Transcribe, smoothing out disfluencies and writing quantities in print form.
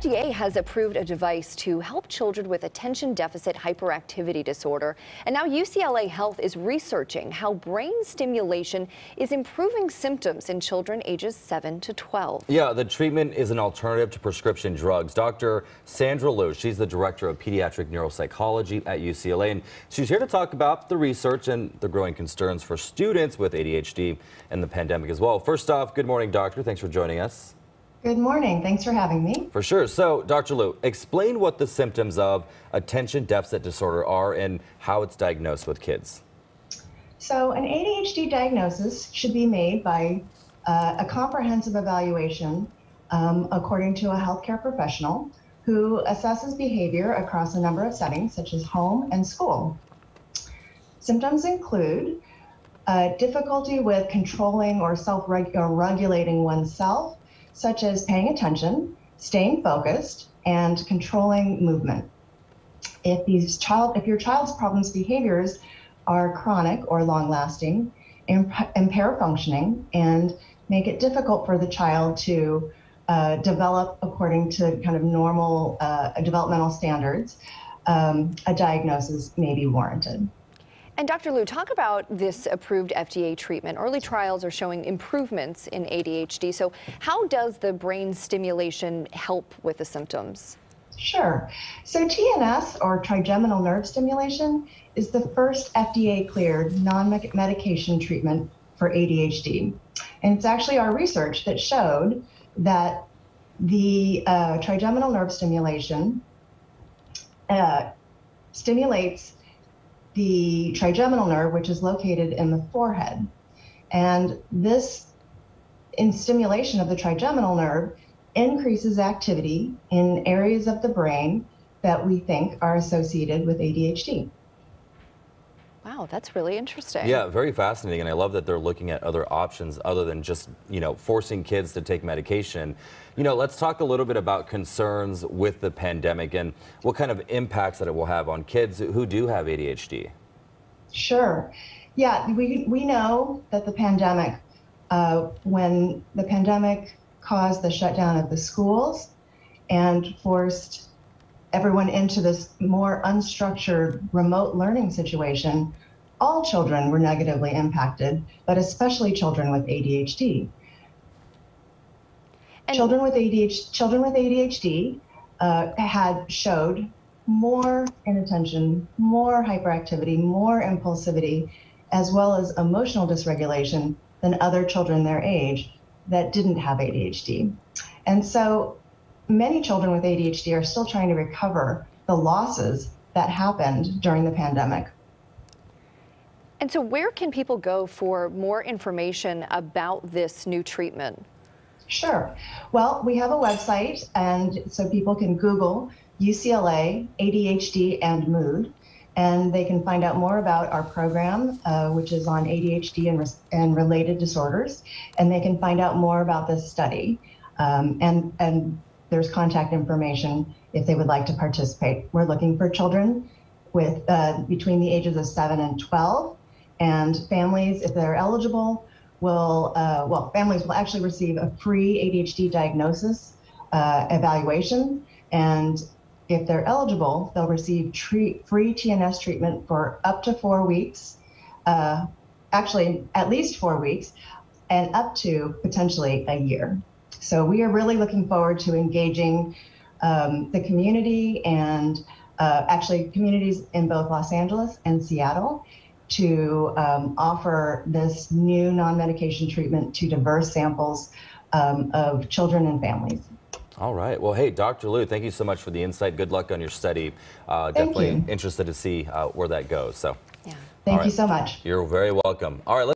FDA has approved a device to help children with attention deficit hyperactivity disorder. And now UCLA Health is researching how brain stimulation is improving symptoms in children ages 7 to 12. Yeah, the treatment is an alternative to prescription drugs. Dr. Sandra Loo, she's the director of Pediatric Neuropsychology at UCLA, and she's here to talk about the research and the growing concerns for students with ADHD and the pandemic as well. First off, good morning, doctor. Thanks for joining us. Good morning. Thanks for having me. For sure. So, Dr. Loo, explain what the symptoms of attention deficit disorder are and how it's diagnosed with kids. So, an ADHD diagnosis should be made by a comprehensive evaluation according to a healthcare professional who assesses behavior across a number of settings, such as home and school. Symptoms include difficulty with controlling or regulating oneself, such as paying attention, staying focused, and controlling movement. If your child's problems behaviors are chronic or long-lasting, impair functioning, and make it difficult for the child to develop according to kind of normal developmental standards, a diagnosis may be warranted. And Dr. Loo, talk about this approved FDA treatment. Early trials are showing improvements in ADHD. So how does the brain stimulation help with the symptoms? Sure. So TNS, or trigeminal nerve stimulation, is the first FDA-cleared non-medication treatment for ADHD. And it's actually our research that showed that the trigeminal nerve stimulation stimulates the trigeminal nerve, which is located in the forehead. And this stimulation of the trigeminal nerve increases activity in areas of the brain that we think are associated with ADHD. Wow, that's really interesting. Yeah, very fascinating. And I love that they're looking at other options other than just, forcing kids to take medication. Let's talk a little bit about concerns with the pandemic and what kind of impacts that it will have on kids who do have ADHD. Sure. Yeah, we know that the pandemic, when the pandemic caused the shutdown of the schools and forced everyone into this more unstructured remote learning situation, all children were negatively impacted, but especially children with ADHD. And children with ADHD showed more inattention, more hyperactivity, more impulsivity, as well as emotional dysregulation than other children their age that didn't have ADHD. And so many children with ADHD are still trying to recover the losses that happened during the pandemic. And so where can people go for more information about this new treatment? Sure. Well, we have a website, and so people can Google UCLA ADHD and mood, and they can find out more about our program, which is on ADHD and related disorders, and they can find out more about this study. And there's contact information if they would like to participate. We're looking for children with between the ages of 7 and 12, and families, if they're eligible, will families will actually receive a free ADHD diagnosis evaluation, and if they're eligible, they'll receive free TNS treatment for up to 4 weeks, actually at least 4 weeks, and up to potentially a year. So we are really looking forward to engaging the community and actually communities in both Los Angeles and Seattle to offer this new non-medication treatment to diverse samples of children and families. All right. Well, hey, Dr. Loo, thank you so much for the insight. Good luck on your study. Definitely interested to see where that goes. So, yeah. Thank you so much. You're very welcome. All right.